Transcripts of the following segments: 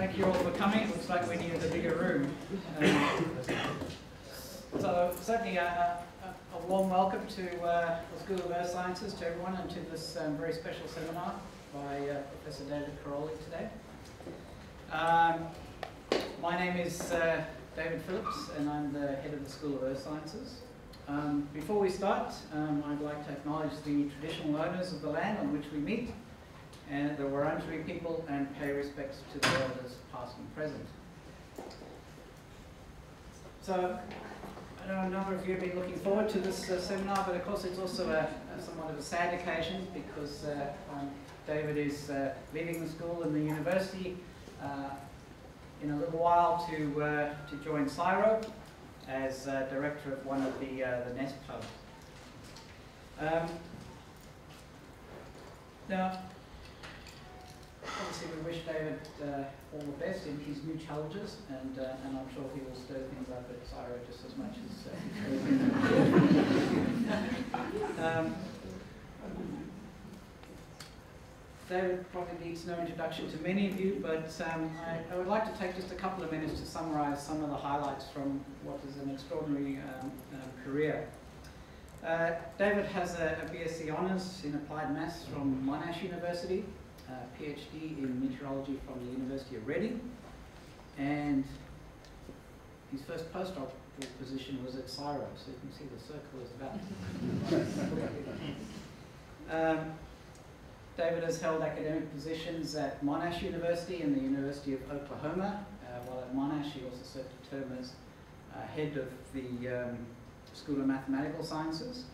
Thank you all for coming. It looks like we needed a bigger room. So certainly a warm welcome to the School of Earth Sciences, to everyone, and to this very special seminar by Professor David Karoly today. My name is David Phillips, and I'm the head of the School of Earth Sciences. Before we start, I'd like to acknowledge the traditional owners of the land on which we meet, and the Wurundjeri people, and pay respects to the elders past and present. So, I know a number of you have been looking forward to this seminar, but of course it's also a somewhat of a sad occasion, because David is leaving the school and the university in a little while to join CSIRO as director of one of the nest clubs. Now, obviously, we wish David all the best in his new challenges, and I'm sure he will stir things up at CSIRO just as much as David probably needs no introduction to many of you, but I would like to take just a couple of minutes to summarise some of the highlights from what is an extraordinary career. David has a BSc Honours in Applied Maths from Monash University, a PhD in meteorology from the University of Reading, and his first postdoctoral position was at CSIRO, so you can see the circle is about. David has held academic positions at Monash University and the University of Oklahoma. While at Monash, he also served a term as head of the School of Mathematical Sciences.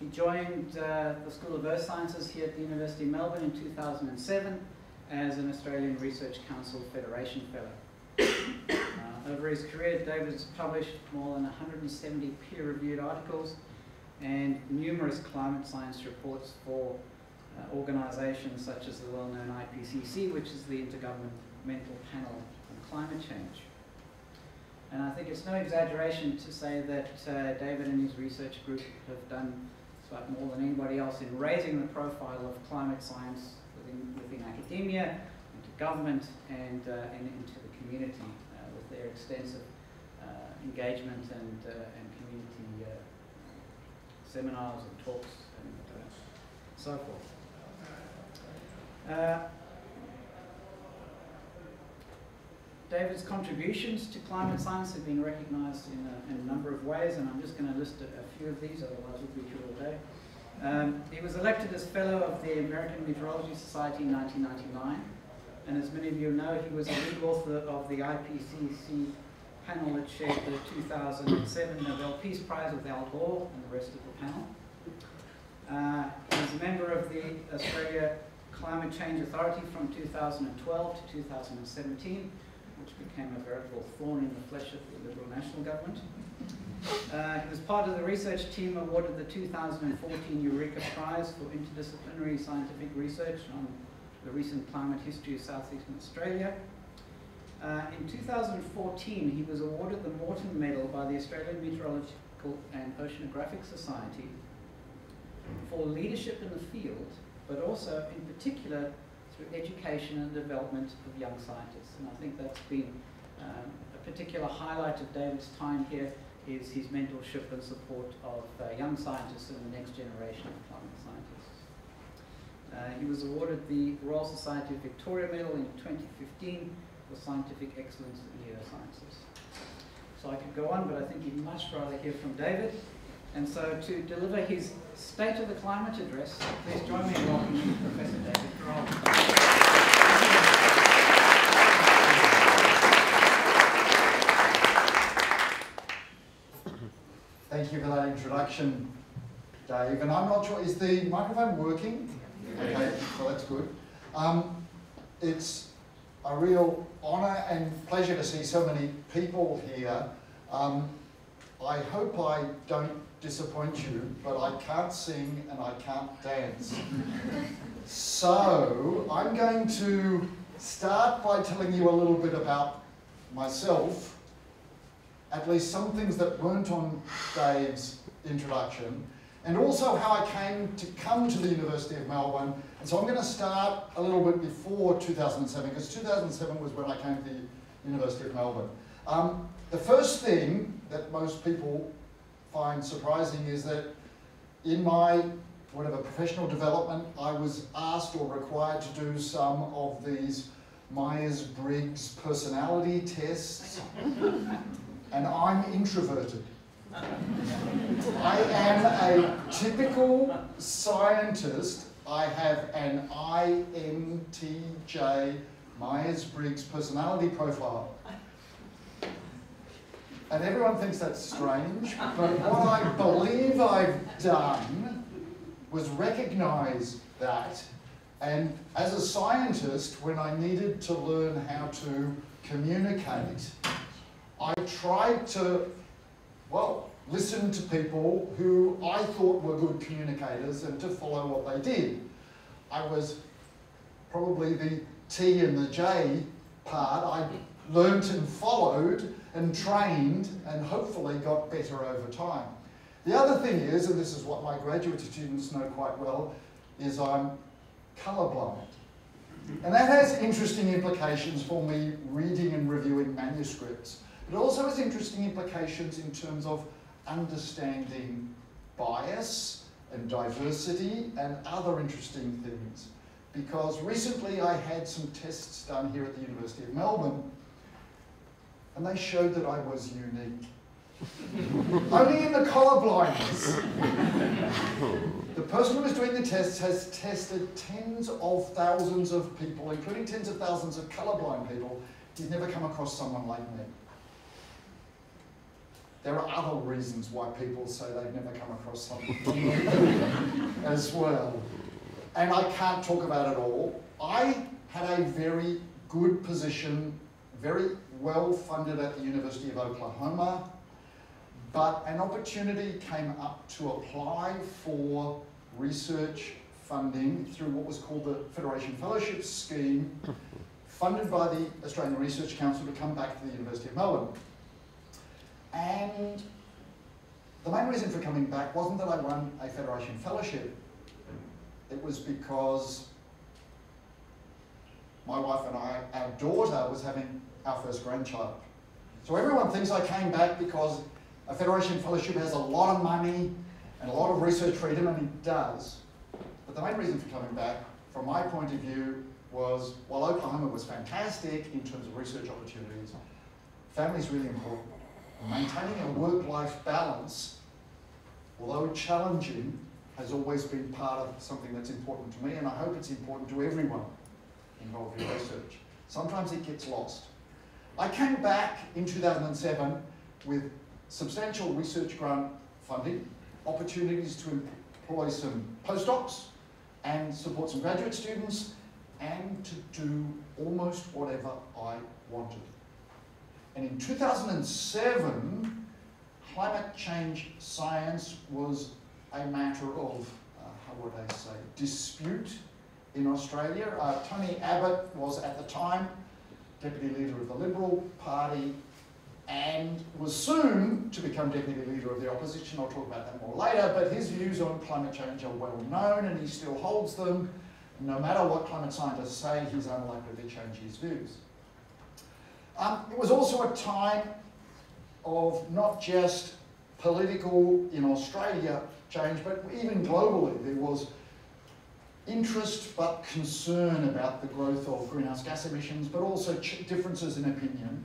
He joined the School of Earth Sciences here at the University of Melbourne in 2007 as an Australian Research Council Federation Fellow. Over his career, David's published more than 170 peer-reviewed articles and numerous climate science reports for organisations such as the well-known IPCC, which is the Intergovernmental Panel on Climate Change. And I think it's no exaggeration to say that David and his research group have done but more than anybody else in raising the profile of climate science within academia, into government, and into the community with their extensive engagement and community seminars and talks and so forth. David's contributions to climate science have been recognised in a number of ways, and I'm just going to list a few of these, otherwise we'll be here all day. He was elected as Fellow of the American Meteorological Society in 1999, and as many of you know, he was a lead author of the IPCC panel that shared the 2007 Nobel Peace Prize with Al Gore and the rest of the panel. He's a member of the Australia Climate Change Authority from 2012 to 2017, which became a veritable thorn in the flesh of the Liberal National Government. He was part of the research team awarded the 2014 Eureka Prize for Interdisciplinary Scientific Research on the recent climate history of southeastern Australia. In 2014, he was awarded the Morton Medal by the Australian Meteorological and Oceanographic Society for leadership in the field, but also in particular through education and development of young scientists. And I think that's been a particular highlight of David's time here, is his mentorship and support of young scientists and the next generation of climate scientists. He was awarded the Royal Society of Victoria Medal in 2015 for scientific excellence in the earth sciences. So I could go on, but I think you'd much rather hear from David. And so to deliver his State of the Climate Address, please join me in welcoming Professor David Karoly. Thank you for that introduction, Dave. And I'm not sure, is the microphone working? Okay, well that's good. It's a real honour and pleasure to see so many people here. I hope I don't disappoint you, but I can't sing and I can't dance. So I'm going to start by telling you a little bit about myself, at least some things that weren't on Dave's introduction, and also how I came to come to the University of Melbourne. And so I'm going to start a little bit before 2007, because 2007 was when I came to the University of Melbourne. The first thing that most people find surprising is that in my professional development, I was asked or required to do some of these Myers-Briggs personality tests, and I'm introverted. I am a typical scientist. I have an INTJ Myers-Briggs personality profile. And everyone thinks that's strange, but what I believe I've done was recognize that. And as a scientist, when I needed to learn how to communicate, I tried to, well, listen to people who I thought were good communicators and to follow what they did. I was probably the T and the J part. I learnt and followed and trained and hopefully got better over time. The other thing is, and this is what my graduate students know quite well, is I'm colorblind. And that has interesting implications for me reading and reviewing manuscripts. It also has interesting implications in terms of understanding bias and diversity and other interesting things. Because recently I had some tests done here at the University of Melbourne, and they showed that I was unique. Only in the colorblindness. The person who was doing the tests has tested tens of thousands of people, including tens of thousands of colorblind people. He's never come across someone like me. There are other reasons why people say they've never come across something as well. And I can't talk about it all. I had a very good position, very well funded at the University of Oklahoma, but an opportunity came up to apply for research funding through what was called the Federation Fellowship Scheme, funded by the Australian Research Council to come back to the University of Melbourne. And the main reason for coming back wasn't that I won a Federation Fellowship. It was because my wife and I, our daughter, was having our first grandchild. So everyone thinks I came back because a Federation Fellowship has a lot of money and a lot of research freedom, and it does. But the main reason for coming back, from my point of view, was while Oklahoma was fantastic in terms of research opportunities, family's really important. Maintaining a work-life balance, although challenging, has always been part of something that's important to me, and I hope it's important to everyone involved in research. Sometimes it gets lost. I came back in 2007 with substantial research grant funding, opportunities to employ some postdocs and support some graduate students, and to do almost whatever I wanted. And in 2007, climate change science was a matter of, how would I say, dispute in Australia. Tony Abbott was, at the time, deputy leader of the Liberal Party and was soon to become deputy leader of the opposition. I'll talk about that more later, but his views on climate change are well known and he still holds them. No matter what climate scientists say, he's unlikely to change his views. It was also a time of not just political in Australia change, but even globally. There was interest but concern about the growth of greenhouse gas emissions, but also differences in opinion.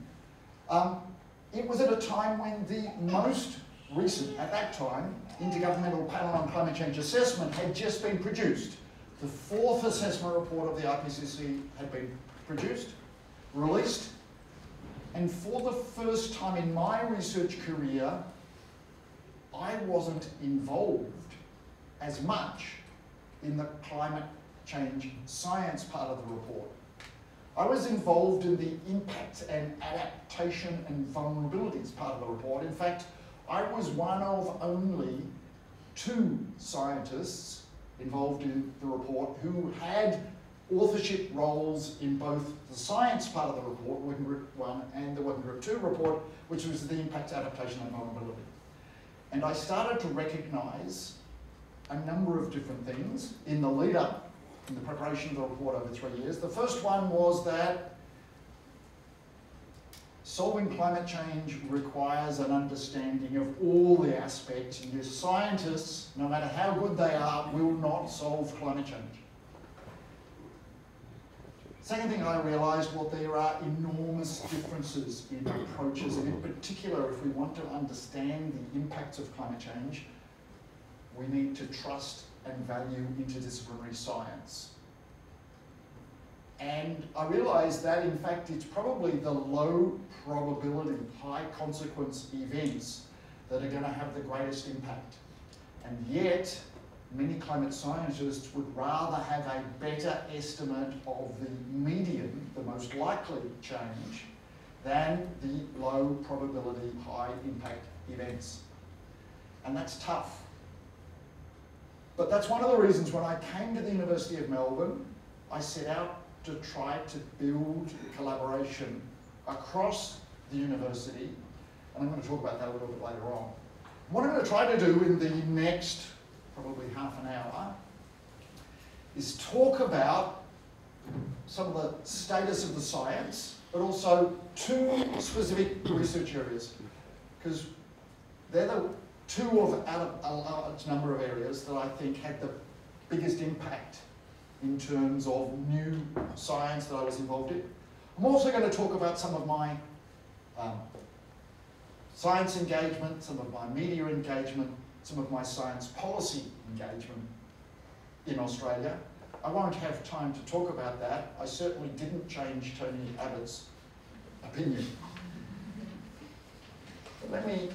It was at a time when the most recent, at that time, Intergovernmental Panel on Climate Change Assessment had just been produced. The fourth assessment report of the IPCC had been produced, released, and for the first time in my research career, I wasn't involved as much in the climate change science part of the report. I was involved in the impact and adaptation and vulnerabilities part of the report. In fact, I was one of only two scientists involved in the report who had authorship roles in both the science part of the report, Working Group 1 and the Working Group 2 report, which was the impact, adaptation and vulnerability. And I started to recognize a number of different things in the lead up, in the preparation of the report over 3 years. The first one was that solving climate change requires an understanding of all the aspects, and your scientists, no matter how good they are, will not solve climate change. Second thing I realised, well, there are enormous differences in approaches, and in particular, if we want to understand the impacts of climate change, we need to trust and value interdisciplinary science. And I realised that, in fact, it's probably the low probability, high consequence events that are going to have the greatest impact. And yet, many climate scientists would rather have a better estimate of the median, the most likely change, than the low probability, high impact events. And that's tough. But that's one of the reasons when I came to the University of Melbourne, I set out to try to build collaboration across the university. And I'm going to talk about that a little bit later on. What I'm going to try to do in the next probably half an hour is talk about some of the status of the science, but also two specific research areas, because they're the two of out of a large number of areas that I think had the biggest impact in terms of new science that I was involved in. I'm also going to talk about some of my science engagement, some of my media engagement, some of my science policy engagement in Australia. I won't have time to talk about that. I certainly didn't change Tony Abbott's opinion. But let me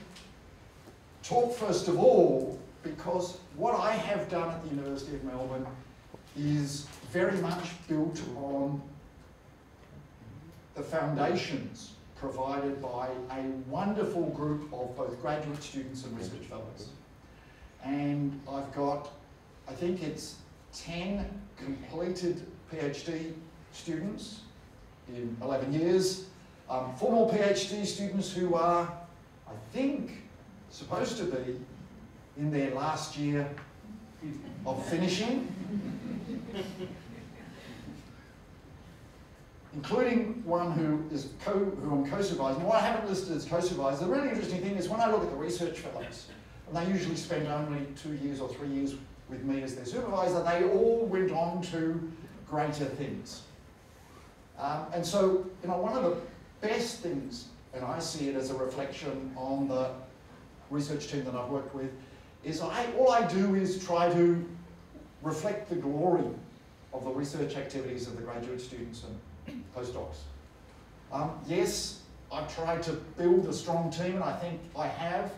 talk first of all, because what I have done at the University of Melbourne is very much built on the foundations provided by a wonderful group of both graduate students and research fellows. And I've got, I think it's 10 completed PhD students in 11 years, formal PhD students who are, I think, supposed to be in their last year of finishing, including one who I'm co-supervising. What I haven't listed as co-supervisor, the really interesting thing is when I look at the research fellows, and they usually spend only 2 years or 3 years with me as their supervisor, they all went on to greater things. And so, you know, one of the best things, and I see it as a reflection on the research team that I've worked with, is all I do is try to reflect the glory of the research activities of the graduate students and postdocs. Yes, I've tried to build a strong team, and I think I have,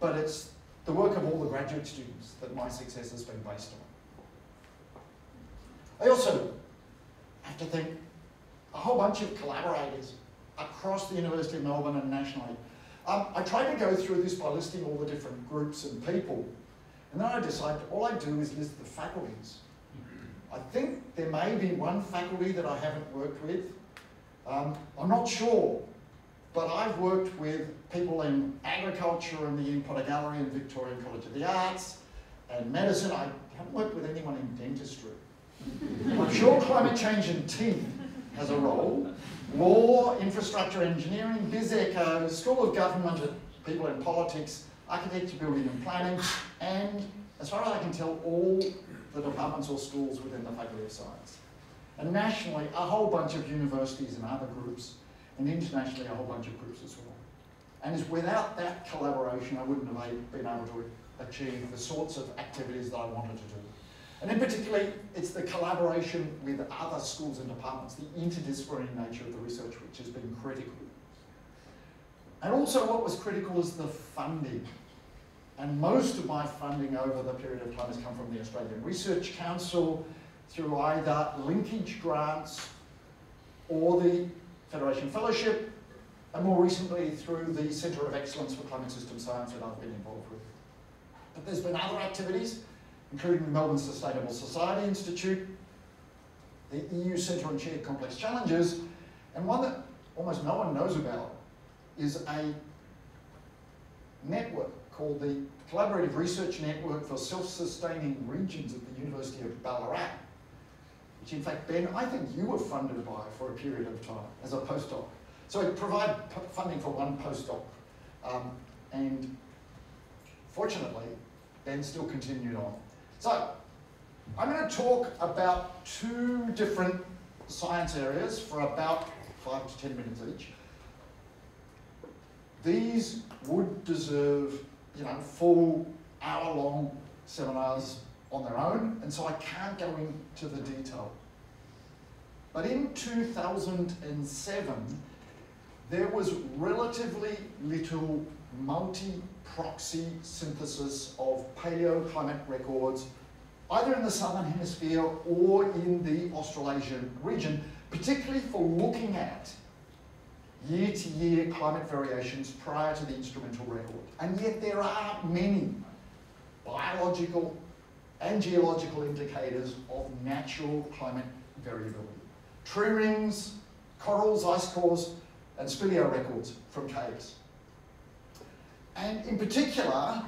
but it's the work of all the graduate students that my success has been based on. I also have to thank a whole bunch of collaborators across the University of Melbourne and nationally. I tried to go through this by listing all the different groups and people, and then I decided all I do is list the faculties. I think there may be one faculty that I haven't worked with. I'm not sure, but I've worked with people in agriculture and the Ian Potter Gallery and Victorian College of the Arts and medicine. I haven't worked with anyone in dentistry. I'm sure climate change and teeth has a role. Law, infrastructure engineering, BizEco, School of Government, people in politics, architecture, building and planning, and as far as I can tell, all the departments or schools within the Faculty of Science. And nationally, a whole bunch of universities and other groups, and internationally, a whole bunch of groups as well. And it's without that collaboration, I wouldn't have been able to achieve the sorts of activities that I wanted to do. And in particular, it's the collaboration with other schools and departments, the interdisciplinary nature of the research, which has been critical. And also what was critical is the funding. And most of my funding over the period of time has come from the Australian Research Council through either linkage grants or the Federation Fellowship, and more recently through the Centre of Excellence for Climate System Science that I've been involved with. But there's been other activities, including the Melbourne Sustainable Society Institute, the EU Centre on Shared Complex Challenges, and one that almost no one knows about is a network called the Collaborative Research Network for Self-Sustaining Regions at the University of Ballarat, which in fact, Ben, I think you were funded by for a period of time as a postdoc. So it provided funding for one postdoc. And fortunately, Ben still continued on. So I'm going to talk about two different science areas for about 5 to 10 minutes each. These would deserve, you know, full hour-long seminars on their own, and so I can't go into the detail. But in 2007, there was relatively little multi-proxy synthesis of paleoclimate records, either in the Southern Hemisphere or in the Australasian region, particularly for looking at year-to-year climate variations prior to the instrumental record. And yet there are many biological and geological indicators of natural climate variability. Tree rings, corals, ice cores, and spileo records from caves. And in particular,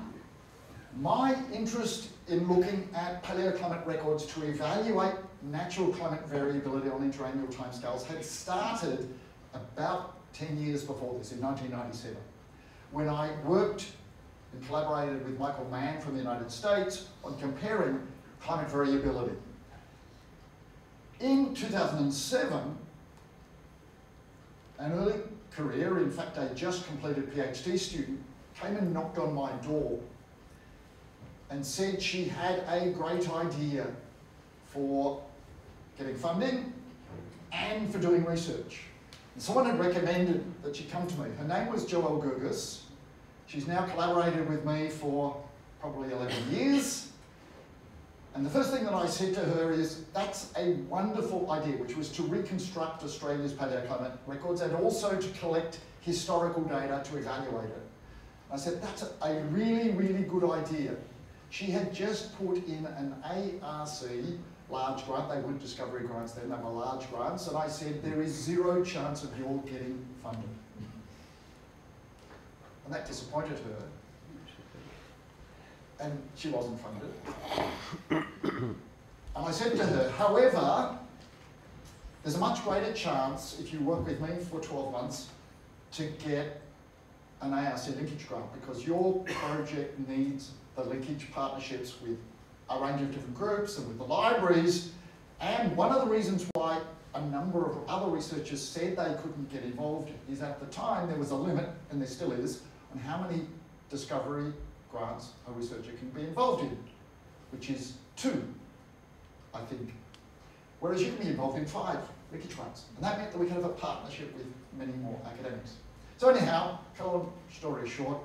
my interest in looking at paleoclimate records to evaluate natural climate variability on interannual timescales had started about 10 years before this, in 1997, when I worked and collaborated with Michael Mann from the United States on comparing climate variability. In 2007, an early career, in fact a just completed PhD student, came and knocked on my door and said she had a great idea for getting funding and for doing research. And someone had recommended that she come to me. Her name was Joëlle Gergis. She's now collaborated with me for probably 11 years. And the first thing that I said to her is, that's a wonderful idea, which was to reconstruct Australia's paleoclimate records and also to collect historical data to evaluate it. I said, that's a really, really good idea. She had just put in an ARC large grant. They weren't discovery grants then, they were large grants. And I said, there is zero chance of your getting funded. And that disappointed her. And she wasn't funded. And I said to her, however, there's a much greater chance, if you work with me for 12 months, to get an ARC linkage grant, because your project needs the linkage partnerships with a range of different groups and with the libraries. And one of the reasons why a number of other researchers said they couldn't get involved is at the time there was a limit, and there still is, on how many discovery grants a researcher can be involved in, which is 2, I think. Whereas you can be involved in 5 linkage grants. And that meant that we could have a partnership with many more academics. So anyhow, long story short,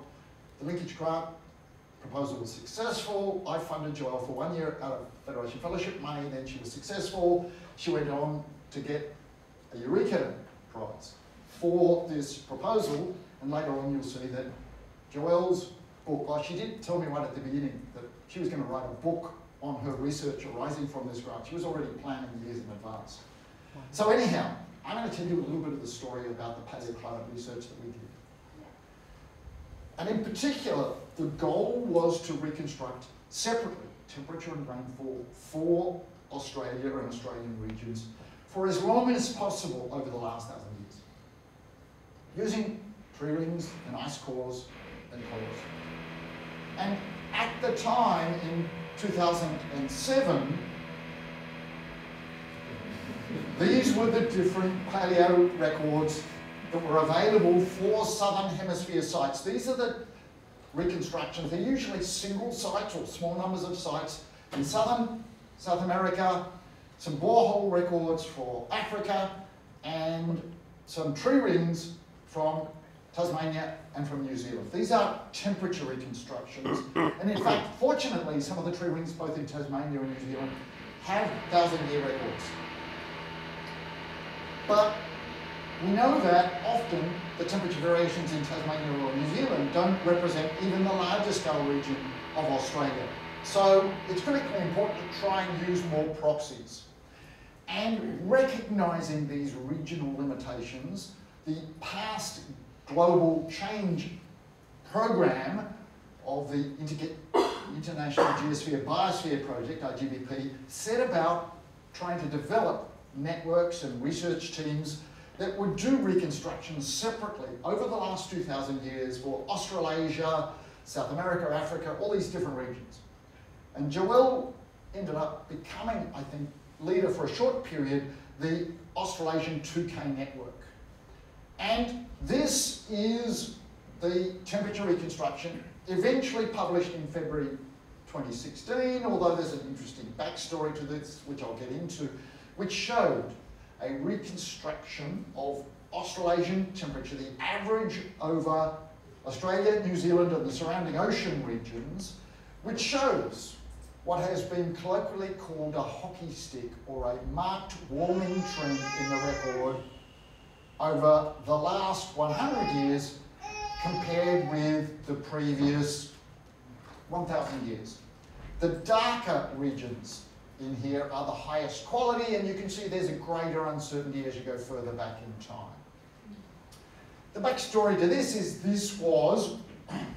the linkage grant proposal was successful. I funded Joëlle for 1 year out of Federation Fellowship money, then she was successful. She went on to get a Eureka Prize for this proposal, and later on you'll see that Joëlle's book, well, she did tell me right at the beginning that she was going to write a book on her research arising from this grant. She was already planning years in advance. So anyhow, I'm going to tell you a little bit of the story about the paleoclimate research that we did. And in particular, the goal was to reconstruct separately temperature and rainfall for Australia and Australian regions for as long as possible over the last 1,000 years, using tree rings and ice cores and corals. And at the time, in 2007, these were the different paleo records that were available for Southern Hemisphere sites. These are the reconstructions. They're usually single sites or small numbers of sites in South America, some borehole records for Africa, and some tree rings from Tasmania and from New Zealand. These are temperature reconstructions. And in fact, fortunately, some of the tree rings, both in Tasmania and New Zealand, have 1,000-year records. But we know that often the temperature variations in Tasmania or New Zealand don't represent even the larger scale region of Australia. So it's critically important to try and use more proxies. And recognising these regional limitations, the past global change program of the International Geosphere-Biosphere Project, IGBP, set about trying to develop networks and research teams that would do reconstructions separately over the last 2,000 years for Australasia, South America, Africa, all these different regions. And Joëlle ended up becoming, I think, leader for a short period, the Australasian 2k network. And this is the temperature reconstruction, eventually published in February 2016, although there's an interesting backstory to this, which I'll get into, which showed a reconstruction of Australasian temperature, the average over Australia, New Zealand, and the surrounding ocean regions, which shows what has been colloquially called a hockey stick or a marked warming trend in the record over the last 100 years compared with the previous 1,000 years. The darker regions in here are the highest quality, and you can see there's a greater uncertainty as you go further back in time. The backstory to this is this was,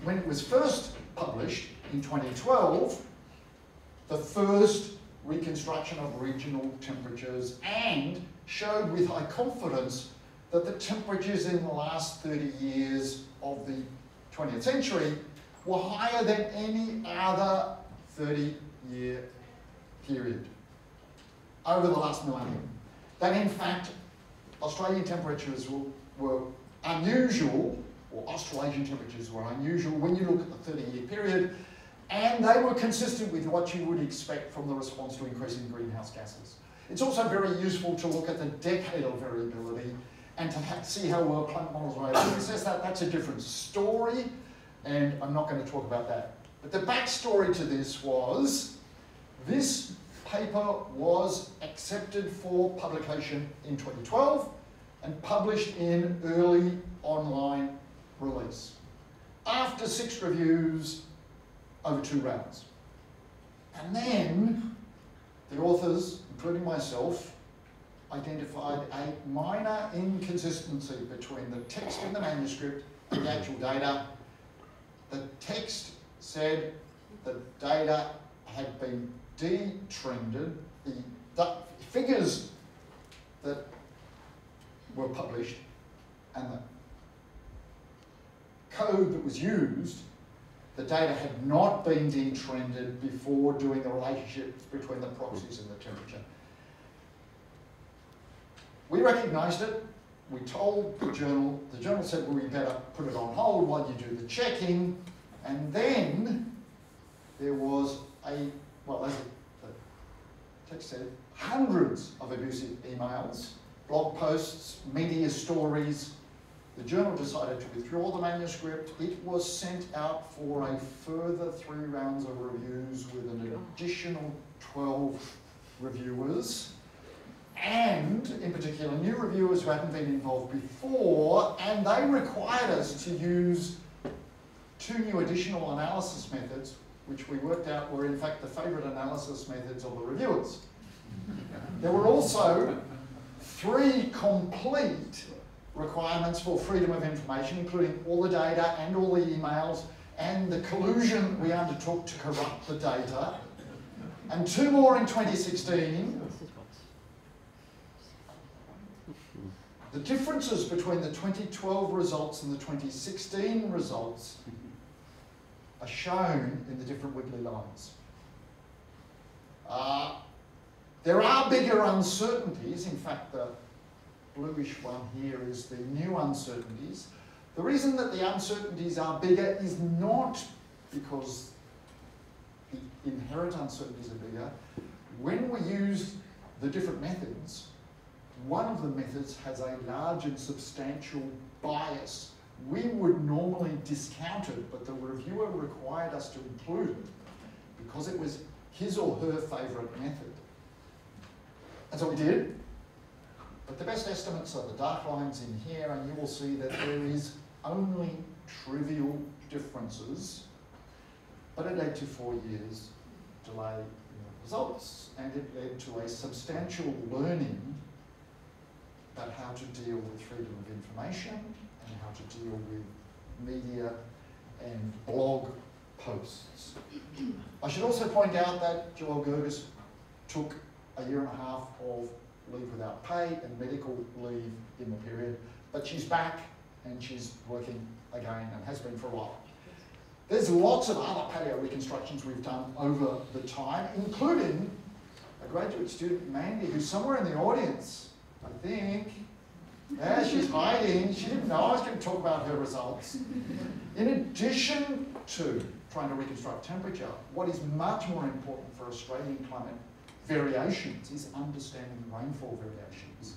when it was first published in 2012, the first reconstruction of regional temperatures, and showed with high confidence that the temperatures in the last 30 years of the 20th century were higher than any other 30-year period over the last millennium. That in fact, Australian temperatures were unusual, or Australasian temperatures were unusual when you look at the 30-year period, and they were consistent with what you would expect from the response to increasing greenhouse gases. It's also very useful to look at the decadal variability and to see how well climate models are able to assess that. That's a different story, and I'm not going to talk about that. But the backstory to this was, this paper was accepted for publication in 2012 and published in early online release after 6 reviews over 2 rounds. And then the authors, including myself, identified a minor inconsistency between the text in the manuscript and the actual data. The text said the data had been detrended. The figures that were published and the code that was used, the data had not been detrended before doing the relationship between the proxies and the temperature. We recognised it. We told the journal. The journal said, well, you better put it on hold while you do the checking. And then there was a, well, as the text said, hundreds of abusive emails, blog posts, media stories. The journal decided to withdraw the manuscript. It was sent out for a further 3 rounds of reviews with an additional 12 reviewers, and in particular new reviewers who hadn't been involved before, and they required us to use 2 new additional analysis methods, which we worked out were in fact the favourite analysis methods of the reviewers. There were also 3 complete requirements for freedom of information, including all the data and all the emails and the collusion we undertook to corrupt the data, and 2 more in 2016. The differences between the 2012 results and the 2016 results are shown in the different wiggly lines. There are bigger uncertainties. In fact, the bluish one here is the new uncertainties. The reason that the uncertainties are bigger is not because the inherent uncertainties are bigger. When we use the different methods, one of the methods has a large and substantial bias. We would normally discount it, but the reviewer required us to include it because it was his or her favourite method. And so we did. But the best estimates are the dark lines in here, and you will see that there is only trivial differences, but it led to 4 years delay in the results, and it led to a substantial learning about how to deal with freedom of information and how to deal with media and blog posts. I should also point out that Joëlle Gergis took a year and a half of leave without pay and medical leave in the period, but she's back and she's working again and has been for a while. There's lots of other patio reconstructions we've done over the time, including a graduate student, Mandy, who's somewhere in the audience, I think. Yeah, she's hiding. She didn't know I was going to talk about her results. In addition to trying to reconstruct temperature, what is much more important for Australian climate variations is understanding rainfall variations.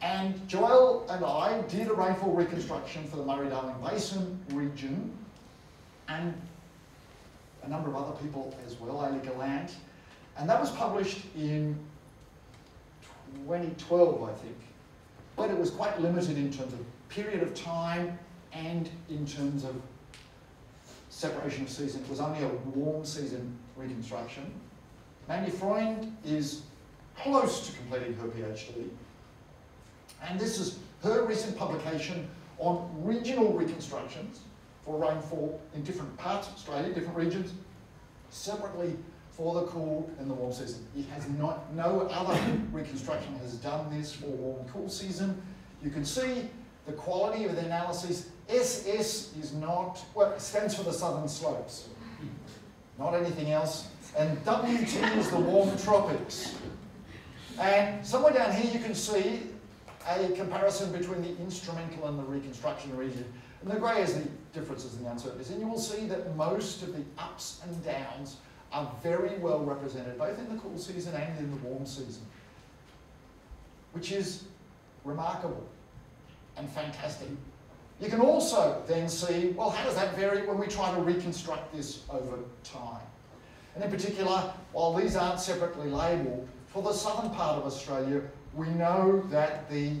And Joëlle and I did a rainfall reconstruction for the Murray-Darling Basin region, and a number of other people as well, Ali Gallant, and that was published in 2012, I think, but it was quite limited in terms of period of time and in terms of separation of season. It was only a warm season reconstruction. Mandy Freund is close to completing her PhD, and this is her recent publication on regional reconstructions for rainfall in different parts of Australia, different regions, separately for the cool and the warm season. It has not, no other reconstruction has done this for warm cool season. You can see the quality of the analysis. SS is not, well, it stands for the southern slopes, not anything else. And WT is the warm tropics. And somewhere down here you can see a comparison between the instrumental and the reconstruction region. And the grey is the differences in the uncertainties. And you will see that most of the ups and downs are very well represented, both in the cool season and in the warm season, which is remarkable and fantastic. You can also then see, well, how does that vary when we try to reconstruct this over time? And in particular, while these aren't separately labelled, for the southern part of Australia, we know that the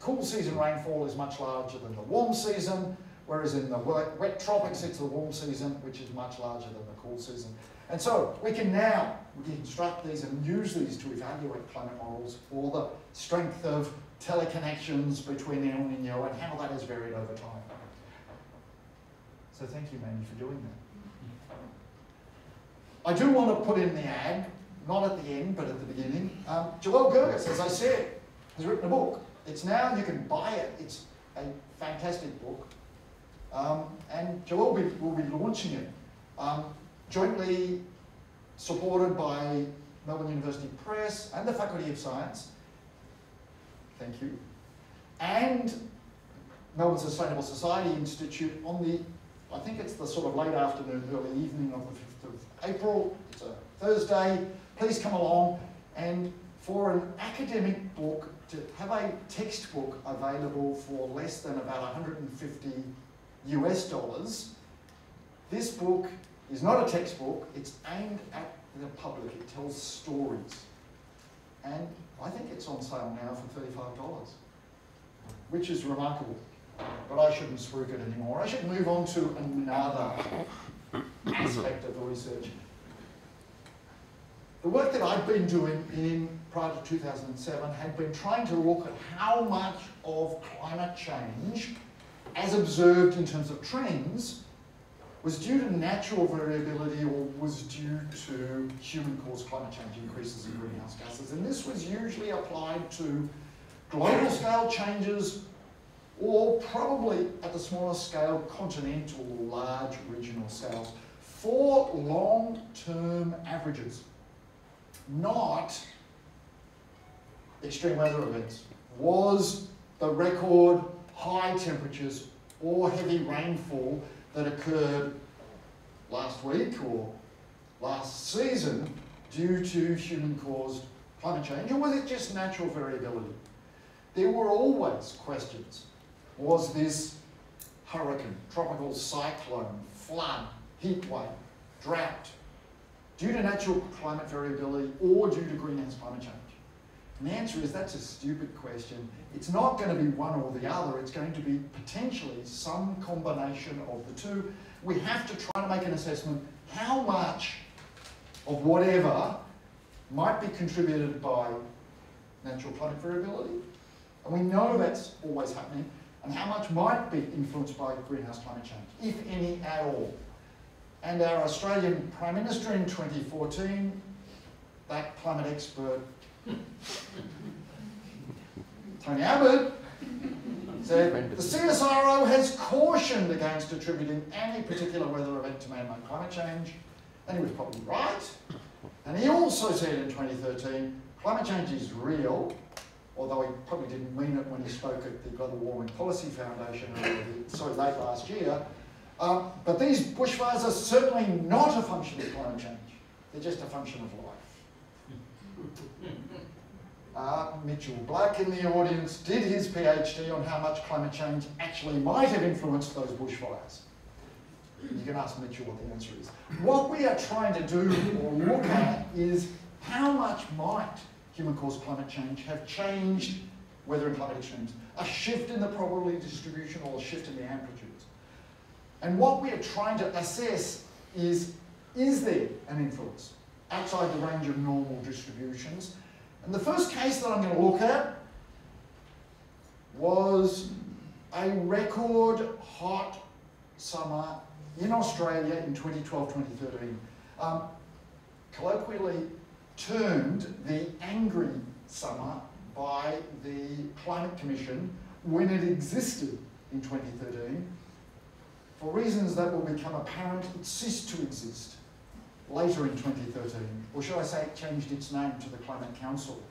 cool season rainfall is much larger than the warm season, whereas in the wet tropics, it's the warm season, which is much larger than the cool season. And so we can now reconstruct these and use these to evaluate climate models for the strength of teleconnections between El Nino and how that has varied over time. So thank you, Mandy, for doing that. I do want to put in the ad, not at the end, but at the beginning. Joëlle Gergis, as I said, has written a book. It's now, you can buy it. It's a fantastic book. And Joëlle will be launching it, jointly supported by Melbourne University Press and the Faculty of Science, thank you, and Melbourne Sustainable Society Institute on the, I think it's the sort of late afternoon, early evening of the 5th of April, it's a Thursday. Please come along, and for an academic book, to have a textbook available for less than about $150 US, this book is not a textbook, it's aimed at the public, it tells stories. And I think it's on sale now for $35, which is remarkable. But I shouldn't spruik it anymore. I should move on to another aspect of the research. The work that I've been doing prior to 2007 had been trying to look at how much of climate change, as observed in terms of trends, was due to natural variability or was due to human-caused climate change increases in greenhouse gases. And this was usually applied to global scale changes or probably at the smaller scale, continental or large regional scales for long-term averages, not extreme weather events. Was the record high temperatures or heavy rainfall that occurred last week or last season due to human-caused climate change, or was it just natural variability? There were always questions. Was this hurricane, tropical cyclone, flood, heat wave, drought, due to natural climate variability or due to greenhouse climate change? And the answer is that's a stupid question. It's not going to be one or the other. It's going to be potentially some combination of the two. We have to try to make an assessment how much of whatever might be contributed by natural climate variability. And we know that's always happening. and how much might be influenced by greenhouse climate change, if any at all. And our Australian Prime Minister in 2014, that climate expert, Tony Abbott, said, the CSIRO has cautioned against attributing any particular weather event to man-made climate change, and he was probably right. And he also said in 2013, climate change is real, although he probably didn't mean it when he spoke at the Global Warming Policy Foundation late last year. But these bushfires are certainly not a function of climate change. They're just a function of life. Mitchell Black in the audience did his PhD on how much climate change actually might have influenced those bushfires. You can ask Mitchell what the answer is. What we are trying to do or look at is how much might human-caused climate change have changed weather and climate extremes, a shift in the probability distribution or a shift in the amplitudes. And what we are trying to assess is there an influence outside the range of normal distributions? And the first case that I'm going to look at was a record hot summer in Australia in 2012-2013. Colloquially termed the angry summer by the Climate Commission when it existed in 2013. For reasons that will become apparent, it ceased to exist later in 2013, or should I say it changed its name to the Climate Council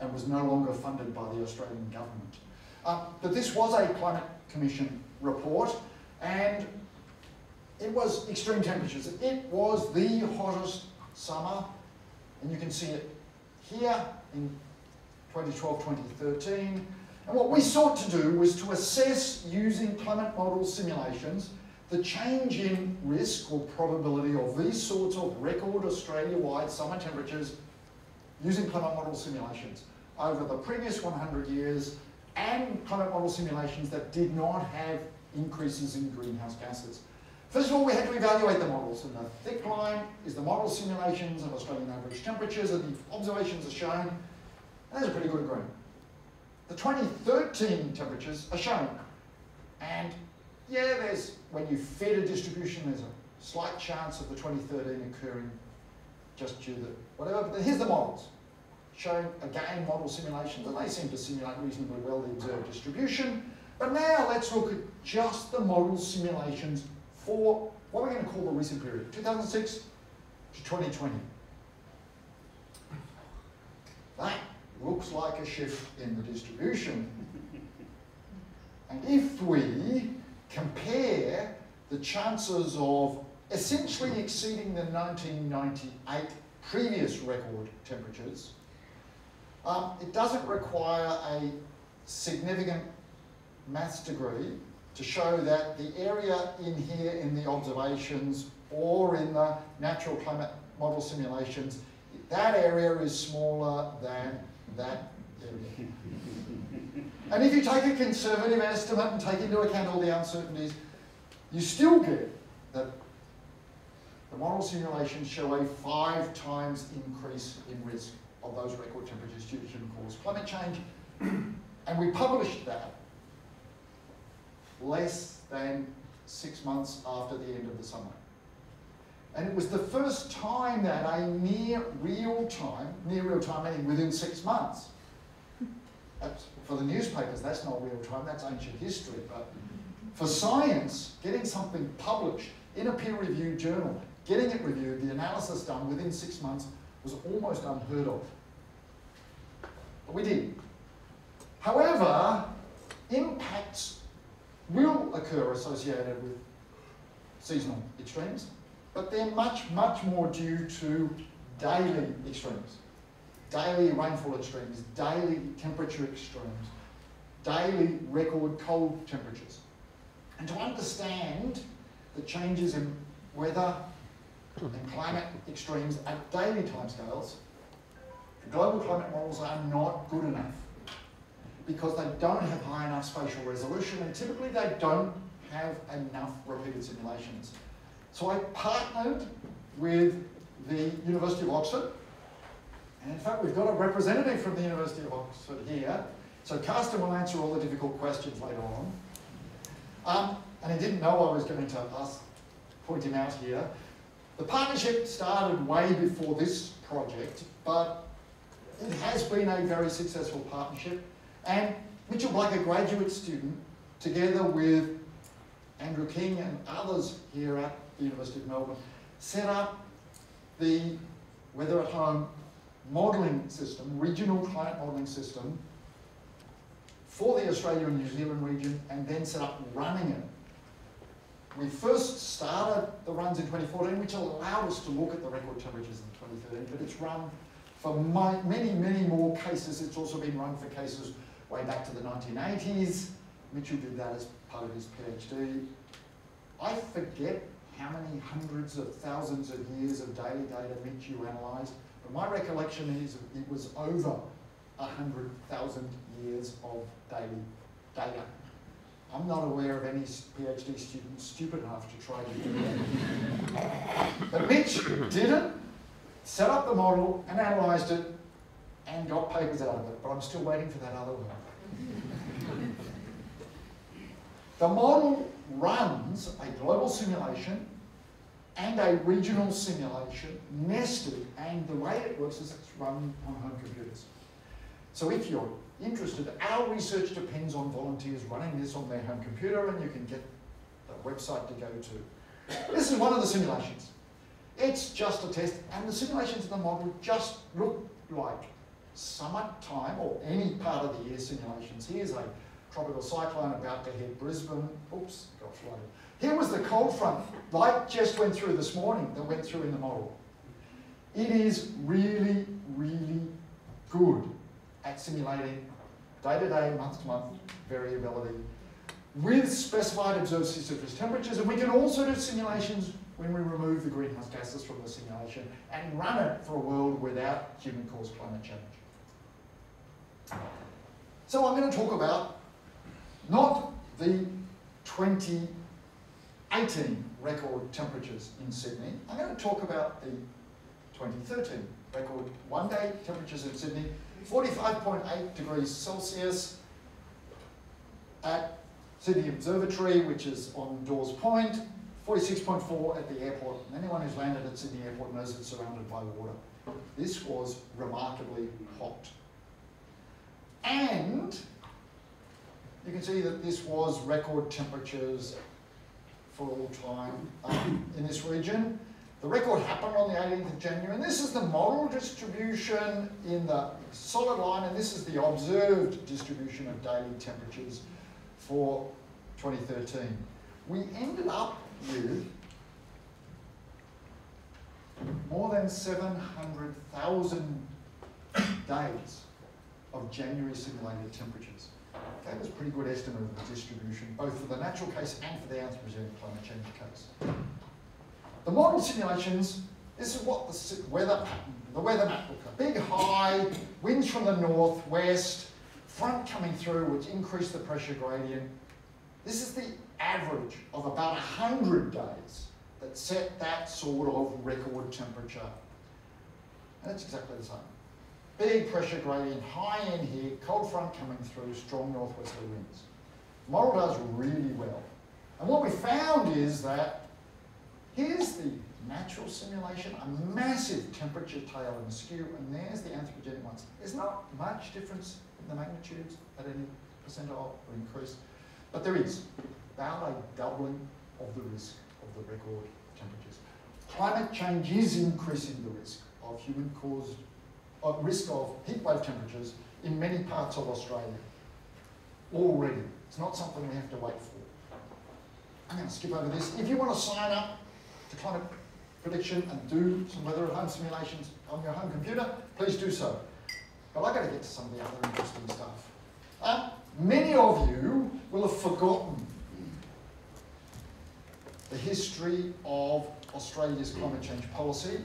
and was no longer funded by the Australian government. But this was a Climate Commission report, and it was extreme temperatures. It was the hottest summer, and you can see it here in 2012-2013. And what we sought to do was to assess, using climate model simulations, the change in risk or probability of these sorts of record Australia-wide summer temperatures using climate model simulations over the previous 100 years and climate model simulations that did not have increases in greenhouse gases. First of all, we had to evaluate the models, and the thick line is the model simulations of Australian average temperatures, and the observations are shown, and there's a pretty good agreement. The 2013 temperatures are shown, and yeah, there's, when you fit a distribution, there's a slight chance of the 2013 occurring just due to whatever. But here's the models, showing again model simulations, and they seem to simulate reasonably well the observed distribution. But now let's look at just the model simulations for what we're going to call the recent period, 2006 to 2020. That looks like a shift in the distribution. And if we compare the chances of essentially exceeding the 1998 previous record temperatures, it doesn't require a significant maths degree to show that the area in here in the observations or in the natural climate model simulations, that area is smaller than that area. And if you take a conservative estimate and take into account all the uncertainties, you still get that the model simulations show a 5 times increase in risk of those record temperatures due to human-caused climate change. And we published that less than 6 months after the end of the summer. And it was the first time that a near real time meaning within 6 months, for the newspapers, that's not real time, that's ancient history, but for science, getting something published in a peer-reviewed journal, getting it reviewed, the analysis done within 6 months was almost unheard of. But we did. However, impacts will occur associated with seasonal extremes, but they're much, much more due to daily extremes. Daily rainfall extremes, daily temperature extremes, daily record cold temperatures. And to understand the changes in weather and climate extremes at daily timescales, the global climate models are not good enough because they don't have high enough spatial resolution, and typically they don't have enough repeated simulations. So I partnered with the University of Oxford, and in fact, we've got a representative from the University of Oxford here. So Carsten will answer all the difficult questions later on. And I didn't know I was going to point him out here. The partnership started way before this project, but it has been a very successful partnership. And Mitchell Black, a graduate student, together with Andrew King and others here at the University of Melbourne, set up the Weather at Home modelling system, regional climate modelling system, for the Australia and New Zealand region, and then set up running it. We first started the runs in 2014, which allowed us to look at the record temperatures in 2013, but it's run for many, many more cases. It's also been run for cases way back to the 1980s. Mitchell did that as part of his PhD. I forget how many hundreds of thousands of years of daily data Mitchell analysed, but my recollection is it was over 100,000 years of daily data. I'm not aware of any PhD student stupid enough to try to do that. But Mitch did it, set up the model and analysed it and got papers out of it, but I'm still waiting for that other one. The model runs a global simulation and a regional simulation nested, and the way it works is it's run on home computers. So if you're interested, our research depends on volunteers running this on their home computer, and you can get the website to go to. This is one of the simulations. It's just a test, and the simulations in the model just look like summertime or any part of the year simulations. Here's a tropical cyclone about to hit Brisbane. Oops, got flooded. Here was the cold front, like just went through this morning, that went through in the model. It is really, really good at simulating day-to-day, month-to-month variability with specified observed sea surface temperatures. And we can also do simulations when we remove the greenhouse gases from the simulation and run it for a world without human-caused climate change. So I'm going to talk about not the 2018 record temperatures in Sydney. I'm going to talk about the 2013 record one-day temperatures in Sydney, 45.8 degrees Celsius at Sydney Observatory, which is on Dawes Point, 46.4 at the airport. And anyone who's landed at Sydney Airport knows it's surrounded by water. This was remarkably hot. And you can see that this was record temperatures for all time in this region. The record happened on the 18th of January, and this is the model distribution in the solid line, and this is the observed distribution of daily temperatures for 2013. We ended up with more than 700,000 days of January simulated temperatures. That was a pretty good estimate of the distribution, both for the natural case and for the anthropogenic climate change case. The model simulations, this is what the weather map looked at. Big high, winds from the northwest, front coming through, which increased the pressure gradient. This is the average of about 100 days that set that sort of record temperature. And it's exactly the same. Big pressure gradient, high in here, cold front coming through, strong northwesterly winds. The model does really well. And what we found is that here's the natural simulation, a massive temperature tail and skew, and there's the anthropogenic ones. There's not much difference in the magnitudes at any percentile or increase, but there is about a doubling of the risk of the record temperatures. Climate change is increasing the risk of human-caused, risk of heatwave temperatures in many parts of Australia already. It's not something we have to wait for. I'm going to skip over this. If you want to sign up to climate prediction and do some weather at home simulations on your home computer, please do so. But I've got to get to some of the other interesting stuff. Many of you will have forgotten the history of Australia's climate change policy.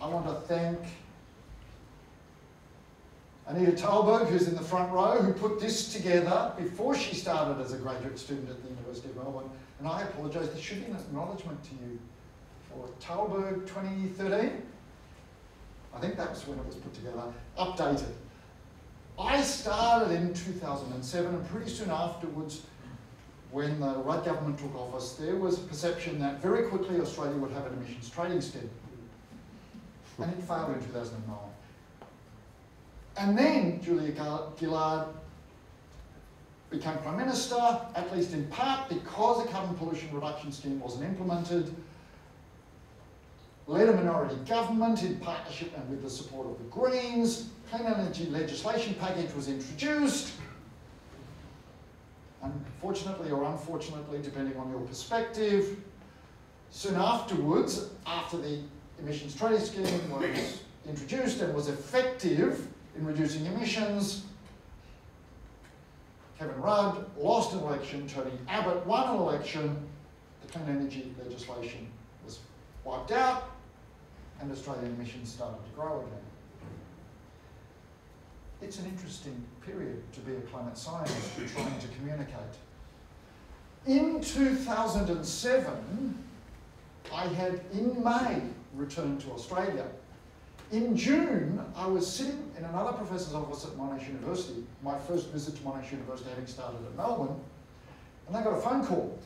I want to thank Anita Thalberg, who's in the front row, who put this together before she started as a graduate student at the University of Melbourne. And I apologise, there should be an acknowledgement to you. Or Thalberg 2013, I think that was when it was put together, updated. I started in 2007, and pretty soon afterwards when the Rudd government took office, there was a perception that very quickly Australia would have an emissions trading scheme. And it failed in 2009. And then Julia Gillard became Prime Minister, at least in part because the carbon pollution reduction scheme wasn't implemented, led a minority government in partnership and with the support of the Greens, clean energy legislation package was introduced. Fortunately or unfortunately, depending on your perspective. Soon afterwards, after the emissions trading scheme was introduced and was effective in reducing emissions, Kevin Rudd lost an election, Tony Abbott won an election, the clean energy legislation was wiped out, and Australian emissions started to grow again. It's an interesting period to be a climate scientist trying to communicate. In 2007, I had in May returned to Australia. In June, I was sitting in another professor's office at Monash University, my first visit to Monash University having started at Melbourne, and I got a phone call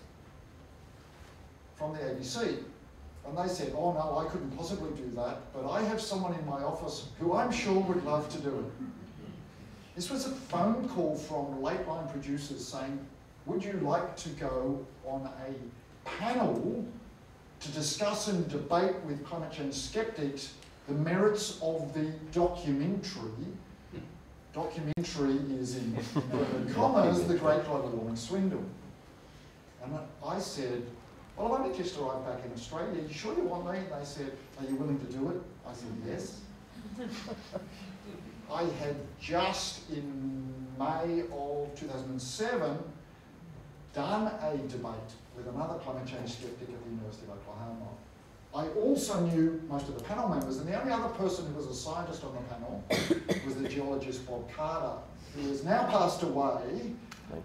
from the ABC. And they said, oh no, I couldn't possibly do that, but I have someone in my office who I'm sure would love to do it. This was a phone call from late line producers saying, would you like to go on a panel to discuss and debate with climate change skeptics the merits of the documentary? Documentary is in inverted commas, The Great Global Warming Swindle. And I said, well, I've only just arrived back in Australia. You sure you want me? And they said, are you willing to do it? I said, yes. I had just in May of 2007 done a debate with another climate change skeptic at the University of Oklahoma. I also knew most of the panel members, and the only other person who was a scientist on the panel was the geologist Bob Carter, who has now passed away.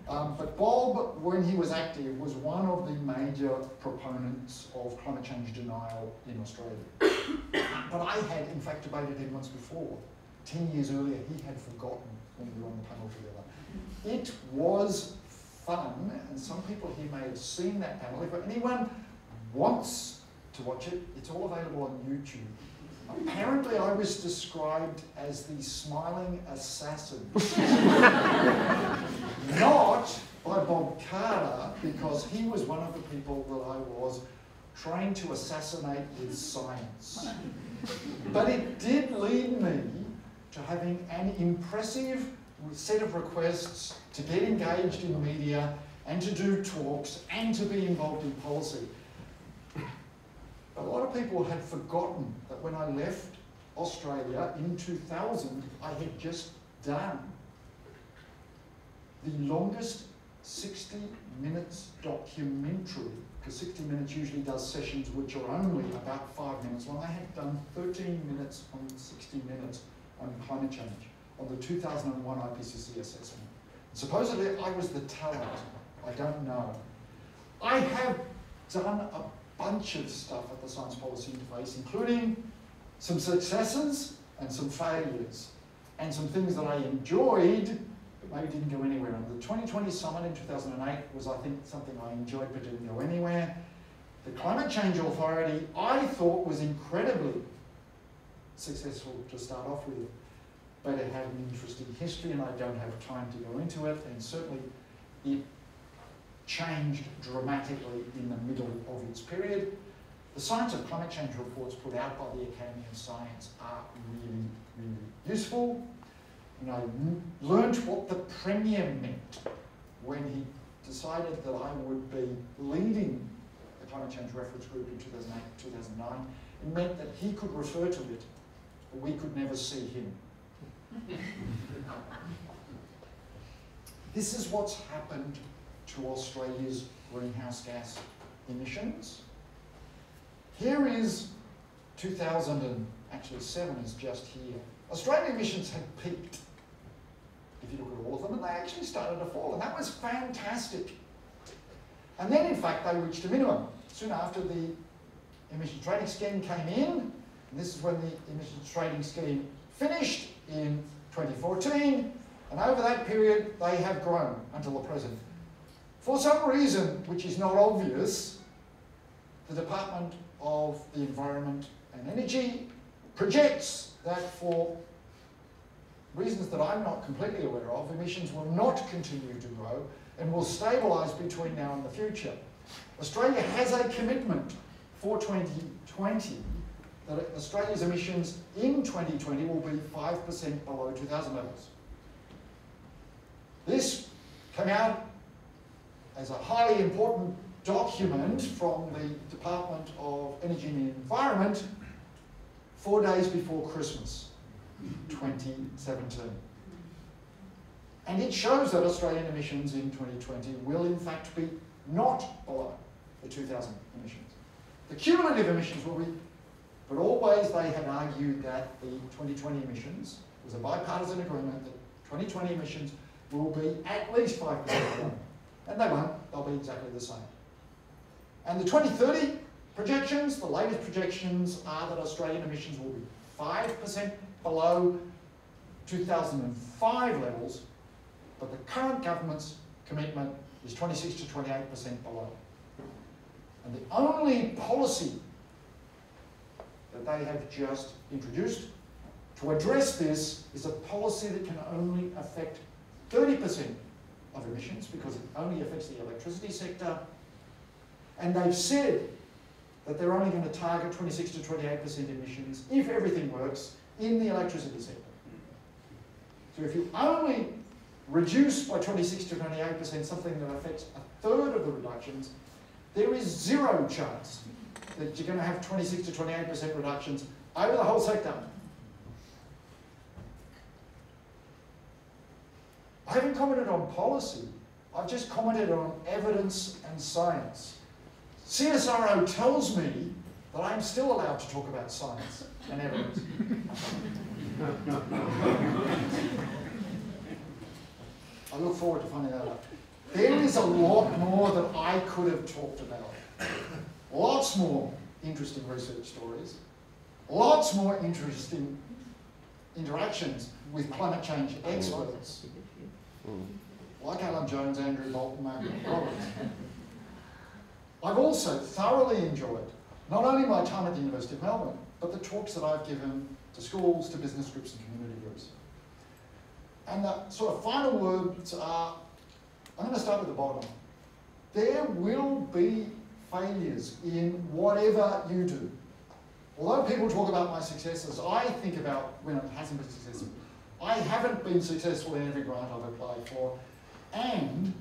But Bob, when he was active, was one of the major proponents of climate change denial in Australia. But I had, in fact, debated him once before. 10 years earlier, he had forgotten when we were on the panel together. It was fun, and some people here may have seen that panel. If anyone wants to watch it, it's all available on YouTube. Apparently, I was described as the smiling assassin. Not by Bob Carter, because he was one of the people that I was trying to assassinate with science. But it did lead me to having an impressive set of requests to get engaged in media and to do talks and to be involved in policy. A lot of people had forgotten that when I left Australia in 2000, I had just done the longest 60 Minutes documentary, because 60 Minutes usually does sessions which are only about 5 minutes long. I had done 13 minutes on 60 Minutes on climate change, on the 2001 IPCC assessment. Supposedly, I was the talent. I don't know. I have done a bunch of stuff at the science policy interface, including some successes and some failures, and some things that I enjoyed but maybe didn't go anywhere. And the 2020 summit in 2008 was, I think, something I enjoyed but didn't go anywhere. The Climate Change Authority, I thought, was incredibly successful to start off with, but it had an interesting history, and I don't have time to go into it, and certainly it changed dramatically in the middle of its period. The science of climate change reports put out by the Academy of Science are really, really useful. And I learned what the Premier meant when he decided that I would be leading the Climate Change Reference Group in 2008, 2009. It meant that he could refer to it, but we could never see him. This is what's happened to Australia's greenhouse gas emissions. Here is 2007 is just here. Australian emissions had peaked, if you look at all of them, and they actually started to fall, and that was fantastic. And then, in fact, they reached a minimum. Soon after, the emissions trading scheme came in, and this is when the emissions trading scheme finished in 2014, and over that period, they have grown until the present. For some reason, which is not obvious, the Department of the Environment and Energy projects that for reasons that I'm not completely aware of, emissions will not continue to grow and will stabilise between now and the future. Australia has a commitment for 2020 that Australia's emissions in 2020 will be 5% below 2000 levels. This came out as a highly important document from the Department of Energy and Environment 4 days before Christmas, 2017. And it shows that Australian emissions in 2020 will in fact be not below the 2000 emissions. The cumulative emissions will be, but always they had argued that the 2020 emissions, it was a bipartisan agreement that 2020 emissions will be at least 5% below. And they won't, they'll be exactly the same. And the 2030 projections, the latest projections are that Australian emissions will be 5% below 2005 levels, but the current government's commitment is 26 to 28% below. And the only policy that they have just introduced to address this is a policy that can only affect 30% of emissions because it only affects the electricity sector. And they've said that they're only going to target 26 to 28% emissions if everything works in the electricity sector. So if you only reduce by 26 to 28% something that affects a third of the reductions, there is zero chance that you're going to have 26 to 28% reductions over the whole sector. I haven't commented on policy, I've just commented on evidence and science. CSIRO tells me that I'm still allowed to talk about science and evidence. I look forward to finding that out. There is a lot more that I could have talked about. Lots more interesting research stories. Lots more interesting interactions with climate change experts. Like Alan Jones, Andrew Bolton, Margaret Roberts. I've also thoroughly enjoyed not only my time at the University of Melbourne, but the talks that I've given to schools, to business groups and community groups. And the sort of final words are, I'm going to start with the bottom. There will be failures in whatever you do. Although people talk about my successes, I think about when it hasn't been successful. I haven't been successful in every grant I've applied for, and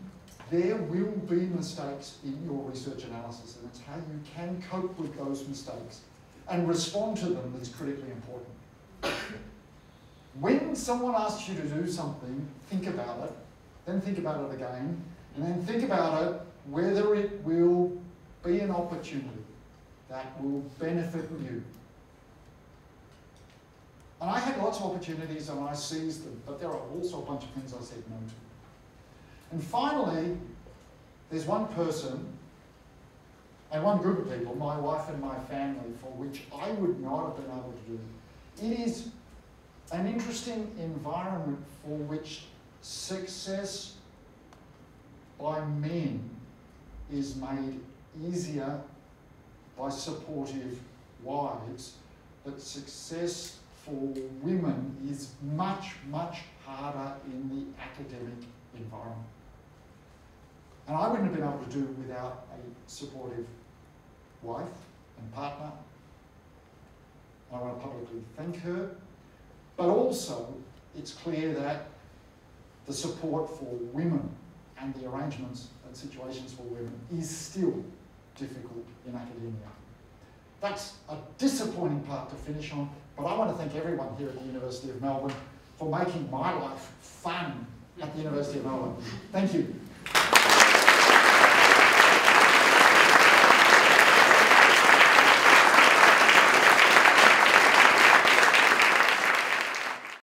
there will be mistakes in your research analysis, and it's how you can cope with those mistakes and respond to them that's critically important. When someone asks you to do something, think about it, then think about it again, and then think about it whether it will be an opportunity that will benefit you. And I had lots of opportunities and I seized them, but there are also a bunch of things I said no to. And finally, there's one person and one group of people, my wife and my family, for which I would not have been able to do it. It is an interesting environment for which success by men is made easier by supportive wives, but success for women is much, much harder in the academic environment. And I wouldn't have been able to do it without a supportive wife and partner. I want to publicly thank her, but also it's clear that the support for women and the arrangements and situations for women is still difficult in academia. That's a disappointing part to finish on, but I want to thank everyone here at the University of Melbourne for making my life fun at the University of Melbourne. Thank you.